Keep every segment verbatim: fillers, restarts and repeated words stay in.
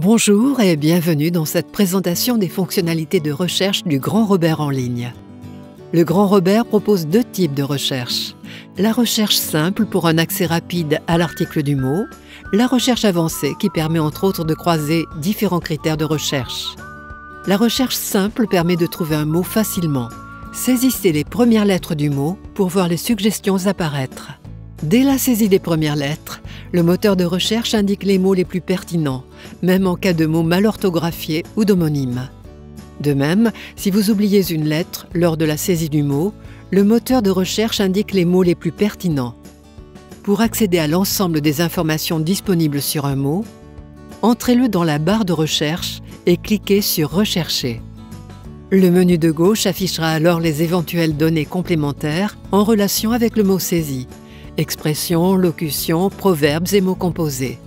Bonjour et bienvenue dans cette présentation des fonctionnalités de recherche du Grand Robert en ligne. Le Grand Robert propose deux types de recherche. La recherche simple pour un accès rapide à l'article du mot, la recherche avancée qui permet entre autres de croiser différents critères de recherche. La recherche simple permet de trouver un mot facilement. Saisissez les premières lettres du mot pour voir les suggestions apparaître. Dès la saisie des premières lettres, le moteur de recherche indique les mots les plus pertinents, même en cas de mots mal orthographiés ou d'homonymes. De même, si vous oubliez une lettre lors de la saisie du mot, le moteur de recherche indique les mots les plus pertinents. Pour accéder à l'ensemble des informations disponibles sur un mot, entrez-le dans la barre de recherche et cliquez sur « Rechercher ». Le menu de gauche affichera alors les éventuelles données complémentaires en relation avec le mot saisi. Expressions, locutions, proverbes et mots composés.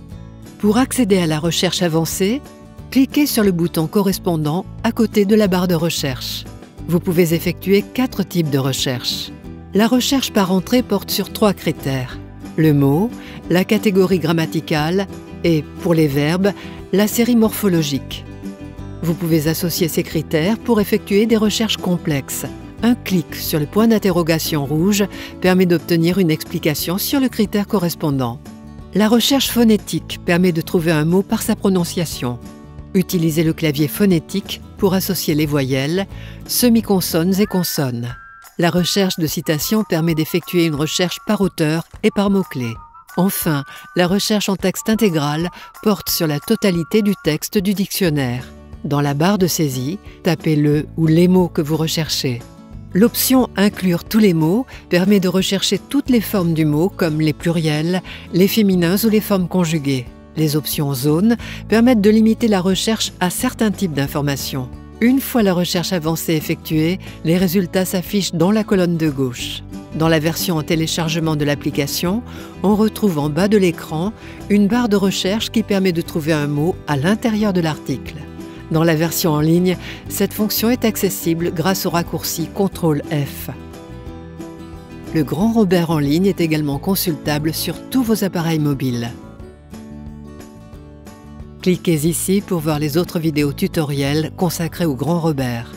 Pour accéder à la recherche avancée, cliquez sur le bouton correspondant à côté de la barre de recherche. Vous pouvez effectuer quatre types de recherche. La recherche par entrée porte sur trois critères. Le mot, la catégorie grammaticale et, pour les verbes, la série morphologique. Vous pouvez associer ces critères pour effectuer des recherches complexes. Un clic sur le point d'interrogation rouge permet d'obtenir une explication sur le critère correspondant. La recherche phonétique permet de trouver un mot par sa prononciation. Utilisez le clavier phonétique pour associer les voyelles, semi-consonnes et consonnes. La recherche de citation permet d'effectuer une recherche par auteur et par mots-clés. Enfin, la recherche en texte intégral porte sur la totalité du texte du dictionnaire. Dans la barre de saisie, tapez le ou les mots que vous recherchez. L'option « Inclure tous les mots » permet de rechercher toutes les formes du mot comme les pluriels, les féminins ou les formes conjuguées. Les options « Zones » permettent de limiter la recherche à certains types d'informations. Une fois la recherche avancée effectuée, les résultats s'affichent dans la colonne de gauche. Dans la version en téléchargement de l'application, on retrouve en bas de l'écran une barre de recherche qui permet de trouver un mot à l'intérieur de l'article. Dans la version en ligne, cette fonction est accessible grâce au raccourci contrôle F. Le Grand Robert en ligne est également consultable sur tous vos appareils mobiles. Cliquez ici pour voir les autres vidéos tutoriels consacrées au Grand Robert.